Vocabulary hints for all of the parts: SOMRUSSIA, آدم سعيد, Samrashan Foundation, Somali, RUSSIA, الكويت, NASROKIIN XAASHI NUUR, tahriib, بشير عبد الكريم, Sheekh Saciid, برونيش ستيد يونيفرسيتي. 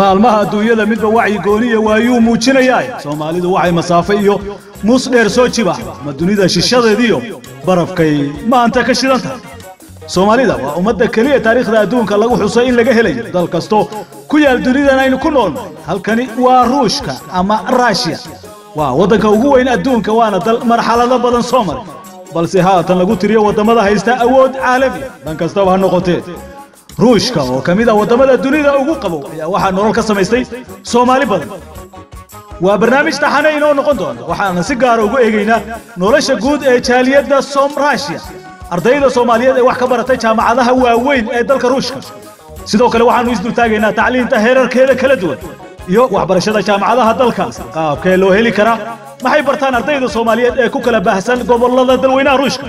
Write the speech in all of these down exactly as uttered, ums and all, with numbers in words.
maalmaha adduunyada midba wacyi gooniya waayuu muujinayaa Soomaalidu waxay masaafo iyo mus dheer soo jiba ma dunida shishadeediyo barafkay maanta ka shidanta Soomaalida waa ummadda kaliya taariikhda adduunka lagu xusay in laga helay dal kasto ku yaal dunida aynu ku nool halkani waa Ruushka ama Russia waa wadanka ugu weyn adduunka waana dal marxalado badan soo maray balse haatan lagu tiriyo wadamada haysta awood caalami dan kasto ha noqotee روشكا وكميدا ودمدا الدنيا أوجو قبو يا واحد نور كسميستي سومالي بدن وبرنامج تحنا إنه نقدون وحنا سجارة أوجو إيجينا نورش جود إيشالية دا سوم راشيا أرضي دا سومالية دا واحد كبرتها شام عذها وين أدل كروشكا سيدو كل واحد نويز دلتاجينا تعليم تهرر كله كله دول يو واحد برشة شام عذها دل كاس قاب كله هلي كرا ما هي برتان أرضي دا سومالية كوكلا بحسن قبل الله دا وينا روشكا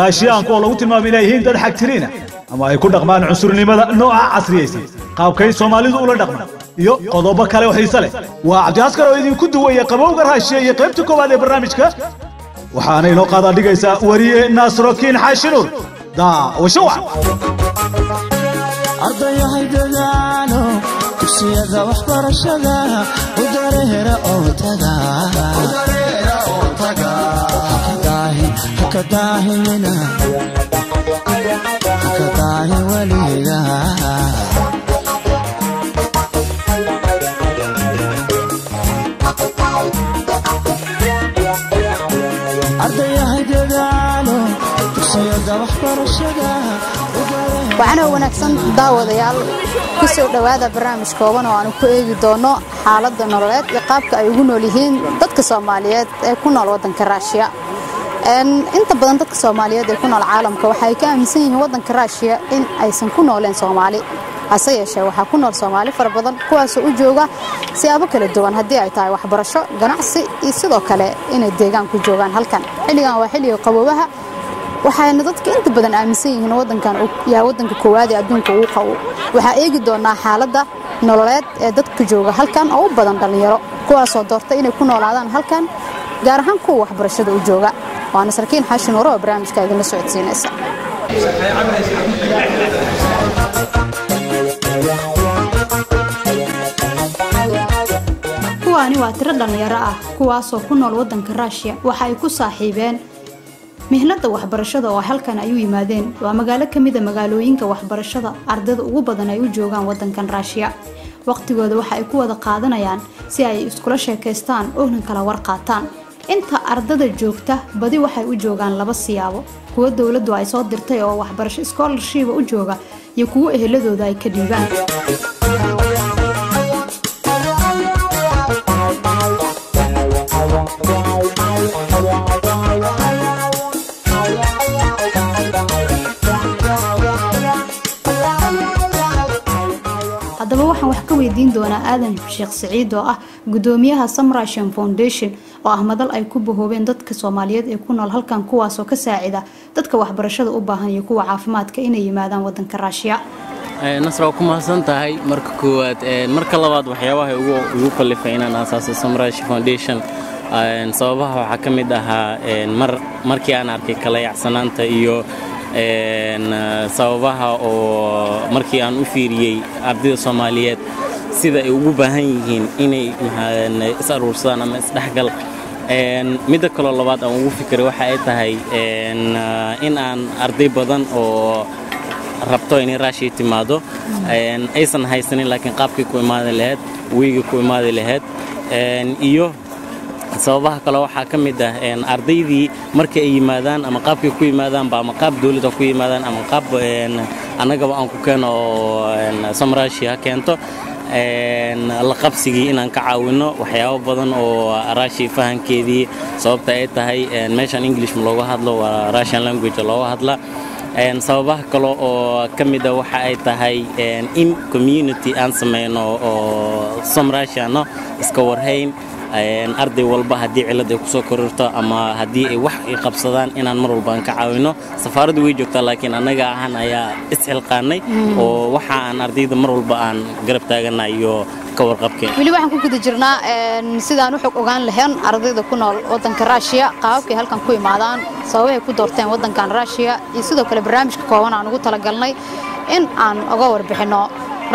راشيا أنكوا لو تما بينهين دا حكترينا أما يكون دقمان عسرني ماذا نوع عصري قاب كي سومالي ذو ولا دقمان يو قضوبك عليه وحيسله وعبد العسكر ويدي كده ويا قبوا جرها الشيء قبتك وهذا برنامج كا وحنا لو قضى دقيسة وري ناسروكين حاشنور دا وشوع أرض يهدلانو تفسي ذا وحبر الشجاع ودرير أوتجا ودرير أوتجا هكذاهي هكذاهي منا كطاهي وليدا أرضي هيدالو تسيد وحبر الشجاع وأنا ونكسن داود يال كسر دوادا برامج كوبان وأنا كوي دونو حالات دنورات يقابك أيهونو لهين ضد كصوماليات يكون الوطن كراشيا أن أنت بدن تك سومالية يكون العالم كوحي كأمسين وضن كراشيا إن أيسن كنا لين سومالي عصية شيء وحكونا السومالي فربضن كواس وجوجا سيابك للدوان هدي عتاي وحبرشة جناعسي يصدق كله إن الدجان كجوجان هل كان حليان وحلي قبوها وحين ضدك أنت بدن أمسين وضن كان يا وضن كوادي أدون كوقو وحقيقي دونا حالة نولات ضد كجوجا هل كان أو بدن دليرة كواس ودورتي إن يكون العالم هل كان جارهم كوا وحبرشة وجوجا ونسركين حاشن وراء برامج كايدنا سعوديين اسا kuwaani waa tiro dhalinyaro ah kuwaasoo ku nool wadanka Ruushka waxay ku saaxiibeen mihnada waxbarashada oo halkan ay u yimaadeen waa magaalo kamid ah magaalooyinka waxbarashada ardayda ugu badan ay u joogaan wadankan Ruushka waqtigooda waxay ku wada qaadanayaan si ay iskula sheekaystaan oo kala war qaataan inta ardada joogta badi waxay u joogaan laba siyaabo kuwa dawladdu ay soo dirtay oo waxbarasho scholarship u jooga iyo kuwa eheladooda ay ka dhiibaan haddaba waxaan wax ka weydiin doonaa aadan Sheekh Saciid oo ah gudoomiyaha Samrashan Foundation وأحمدال أي كوب هو بين ضد كصوماليات يكون على هالكان كواس وكساعدة ضد كوحبرشة أباهن يكون عافمات كإنه يمادن ودن كراشيا. نصركم حسن تهاي مركوات مركلا بعض وحياة هو يقول فينا ناساس سمراش فونديشن صوابها وحكم دها مر مركيان عركي كلا يحسنان تيو صوابها ومركيان وفيري عبد الصوماليات سيدا أباهن إنه سرورسان مسدحقل. midda kale labaad aan ugu fikiray waxa ay tahay in in aan arday badan oo rabto in Ruushka timaado in aysan haysanin laakiin qaabkii ku imaadeen lahayd wiigi ku imaadeen lahayd iyo sababaha kale waxa ka mid ah in ardaydii markii ay yimaadaan ama qaabkii ku yimaadaan ba ama qaab dawladda ku yimaadaan ama qaab anagaba aan ku keeno Samrashiya keento een la qabsigii inaan ka caawino waxyaabo badan oo Ruushka fahankeedii sababta ay tahay een meeshan English looga hadlo waa Russian language looga hadla een sababaha kale oo kamid ah waxa ay tahay een in community aan sameeyno oo Samrashano iska warheyn een arday walba hadii cilad ay ku soo kororto ama hadii ay wax ay qabsadaan inaan mar walba ka caawino safaradu way joogtaa laakiin anaga ahaan ayaa isxilqaanay oo waxa aan ardayda mar walba aan garab taaganayo ka warqabkeen wali waxaan ku guda jirnaa een sidaan u xog ogaan lahayn ardayda ku nool wadanka Ruushka qaabkii halkan ku imaadaan sababay ay ku doorteen wadankan Ruushka iyo sidoo kale barnaamijka kooban aan ugu talagalnay in aan uga warbixino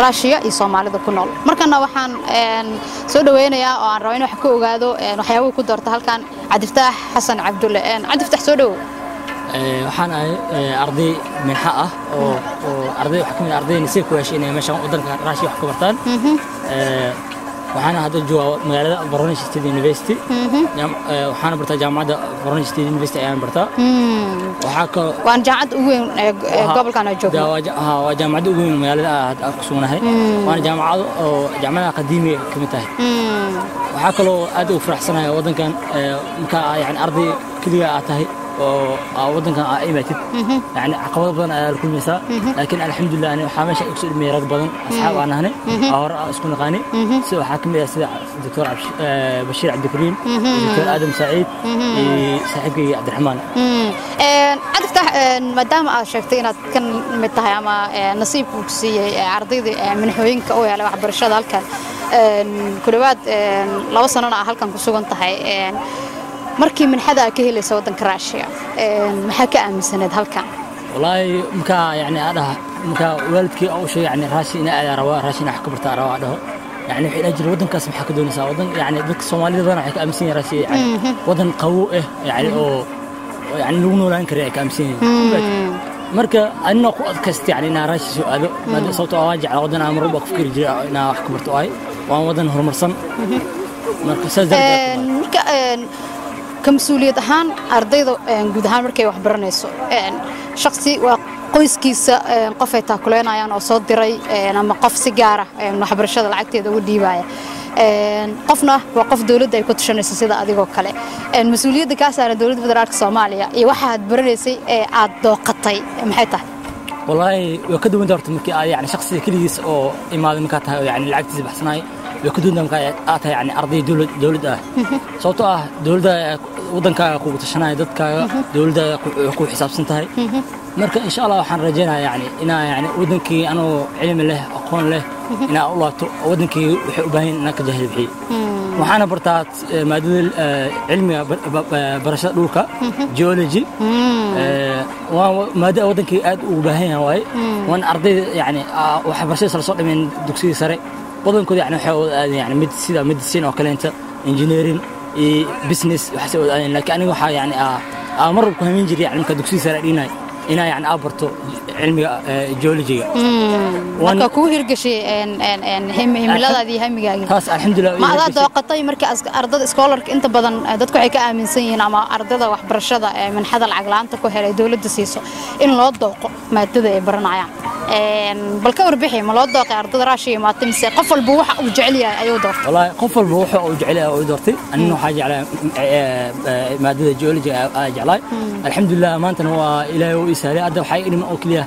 روسيا إسماعيل ذا كنول. مركنا وحن سودوين يا أو رأينا حكوا جادو نحياه كدر تهل كان عاد يفتح حسن عبد الله عاد يفتح سودو. وحن أرضي من حقه وأرضي حكم الأرضي نسيب كويش إنه مشان قدر روسيا حكوا برتان. وحن هذا الجو مجال برونيش ستيد يونيفرسيتي. وحن برتا جامعة برونيش ستيد يونيفرسيتي أنا برتا. وحكوا. وأن جامعة وين قبل كانوا جوا. ها وجامعة وين مجال أقصونه هاي. وأنا جامعة جامعة قديمة كمتها. وحكوا لو أدو فرح سنة وضن كان مكا يعني أرضي كلها أتاهي. ووضن كان أيمتى يعني عقبات بدن على كل مساء لكن الحمد لله أنا حامش أكسر ميراث بدن أصحاب أنا هنا أهر أسكن غاني سو حاكم ياسيد الدكتور بشير عبد الكريم الدكتور آدم سعيد صاحبي عبد الرحمن عاد فتح مدام أشكتينا كان متهيأ ما نصيب كسي عرضي من حوينك أو على واحد برشاد هالكان كل واحد لو صنعنا هالكان كسوقن تهيأ مركي من حدا كهيلة سودان كراشيا محكى أم سند هالكام والله مكا يعني أنا مكا ولدك أو شيء يعني راشي نقل روا راشي نحكي برتا روا ده يعني في الأجل ودن كاس محكى دون سودان يعني ضد الصومالي ده نحكي أم سين راشي يعني ودن قوي يعني أو يعني لونه لا ينكر يعني أم سين مركا أنا قوة كست يعني ناراشي شو هذا ما صوت أواجع على ودن أمر وبق فكر جاء نحكي برتا أي وأنا ودن هرمرسن مركا سازد كمسؤولية هان أرضيض جودهان مركي وحبرنيسو شخصي وقيس كيس قفة تأكلين عيان أصوات دري نما قف سجارة وحبر الشذا العكتي دول ديباية قفنا وقف دولة ده يكون تشرن السيدة أديقو كله المسؤولية دكاسة على دولة بدرارك الصومالية يوحد برنيسي عدو قطعي محيطه والله وكده من دورت مكي يعني شخصي كليس أو إما مكاتها يعني العكتي بحسناي وكدودنا مكاية آتها يعني أرضي دول دولة صوتها دولة وضن كا قوة الشنايدات كا دولة قوة حساب سنتهاي مركا إن شاء الله حنرجعنا يعني إنا يعني ودنكي أنا علم له أقوان له إنا والله ودنكي وحبين إنك جهل بحي وحنا برتات مادة علمي برشاد لوكا جيولوجي ومادة ودنكي أد وبهين هواي وأنا أرضي يعني وحبرشاد صار من دكتور سري وضن كذا يعني حاول يعني مدرسة مدرسين أو كلينتا إنجنيرين إيه بزنس وحسب الآن لكن أنا وح يعني أمر بكم ينجر يعني كدكتور سرقينا هنا يعني أبرتو علمي جيولوجيا. أمم. كوهير كشيء إن إن إن هم هم لا ذي هم جاي. خلاص الحمد لله. ما هذا توقعتي مركز أرض سكولر أنت بدن أردتك عكاء من سنين أما أرضه وحبرشة من هذا العقل أنت كوهير دولة دسيسو إن لا توقع ما تدري برنايا. بالكو ربحي ما لا توقع أرض راشي ما تمسي قفل بوحة وجعليها أيودر. والله قفل بوحة وجعليها أيودرتي إنه حاجة على مادة جيولوجيا أجعلها الحمد لله ما أنت هو إلى يسالي أدب حي إني ما أوكليه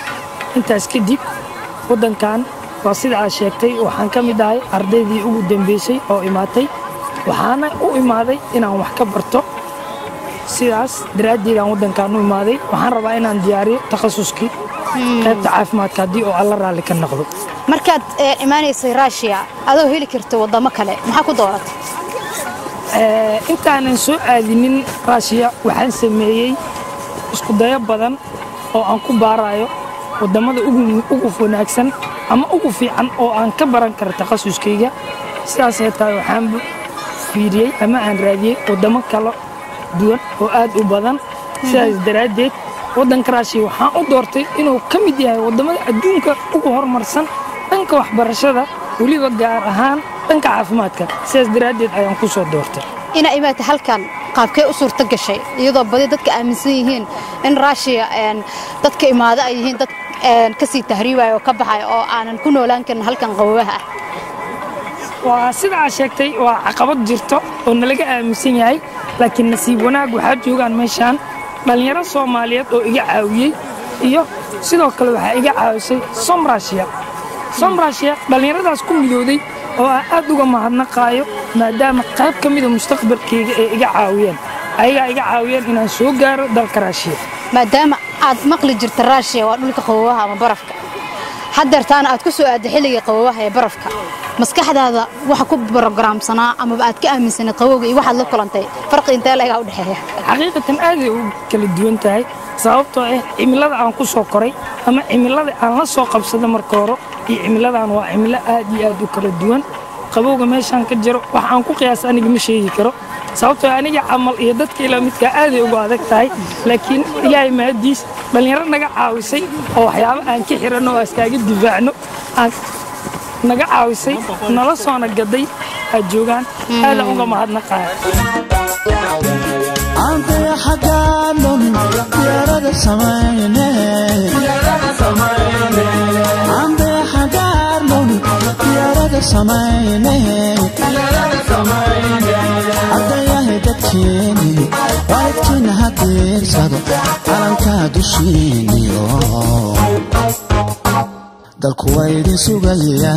أنت أسكديب ودن كان وصل على شيكتي وحن كم داي أرضي ذي ودن بيشي أو إماتي وحنا أو إمادي أنا ومحكب برتو سياس درادي لأن ودن كانوا إمادي وحنا ربعنا ندياري تخصص كي كنت عارف ما تكدي أو الله رالك النقد مركز إيماني سيراشيا هذا هو اللي كرتوا ضمك له محكو دورات intaan aan soo aadinin Ruusiya waxaan sameeyay isku dayo badan oo aan ku baarayo wadamada ugu wanaagsan ama ugu fiican oo aan ka baran karo takhasuskayga sidaas ay tahay waxaan fiiriyay ama aan raadiyay wadamo kala duwan oo aad u badan sidaas daraadeed wadanka Ruusiya waxaan u doortay inuu ka mid yahay wadamada adduunka ugu horumarsan dhanka waxbarashada waliba gaar ahaan dhanka caafimaadka sidaas daraadeed ayaan ku soo doortay ina imaata halkan qaabkay u suurta gashay iyadoo badi dadka aaminsan yihiin in Ruusiya aan dadka imaada ay yihiin dad aan ka sii tahriibay oo ka baxay oo aanan ku noolaan karin halkan qowwaha waa sida sheegtay waa caqabad jirto oo nalaga aaminsan yahay laakiin nasiib wanaag waxa joogan meeshan dhalinyaro Soomaaliyeed oo iga caawiyay iyo sidoo kale waxa iga caawisay Som Ruusiya سمرا شيخ بالين رضا سكون جدودي وأدوجا ما حد نقايو ما دام قاب كميدو مستقبل كي يجعاويين أيجا يجعاويين إن سوجر دالكراشية ما دام أتمقل جرت الراشية وأقولك قووها ما برفك حدرت أنا أتكسو أدحلي قووها برفك مسك حد هذا واحد كوب برجرام صناعة أما بعد كأمن سنة قوي واحد لكل أنتي فرق أنتي لا يعود حياة حقيقة هذه كل الديون تاعي صعبته إيه عملات عن قصة قري أما عملات عن قصة قبصة مركورة عملات عن وعملات أدي أدو كل الديون قبوق ماشان كجرو وعن قياس أنا بمشي كرو صعبته أنا عمل إيدات كلامي كأدي وبعدك تاعي لكن يا ما أديس بل يرنا عاوسي أو حياة أنك حيرنا أستعجب دفعنه naga caawisay nala soo nagaday ajugan aad uga mahadnaqaad دالكويت سجيا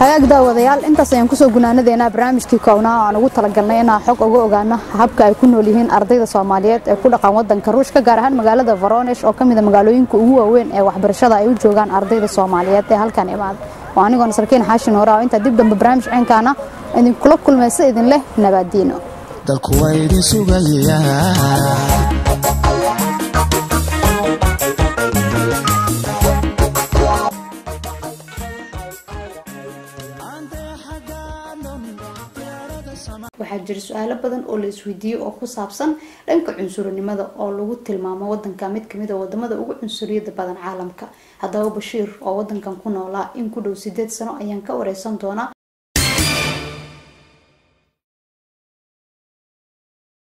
هيقدر وضيال أنت سيمكسو جنانا ذينا برامج كيكونا عن وطلا جنانا حق أجو جانا حبكا يكونوا ليهن أرضي الصوماليات كل قامات دنكروش كجارهن مقالة دفرانش أو كم إذا مقالوين كوه وين وحبرشة ضايو جوجان أرضي الصوماليات هل كان إبعاد وأنا جون سركين حاشين ورا وأنت دب دم برامج عن كنا إن كل كل ما سئد له نبادينه دالكويت سجيا waxaa jira su'aalo badan oo la isweydiiyo oo ku saabsan dhanka cunsurinimada oo lagu tilmaamo wadanka mid kamid ah wadamada ugu cunsuriyada badan caalamka hadaba Bashiir oo wadankan ku noolaa in ku dhow sideed sano ayaan ka wareysan doonaa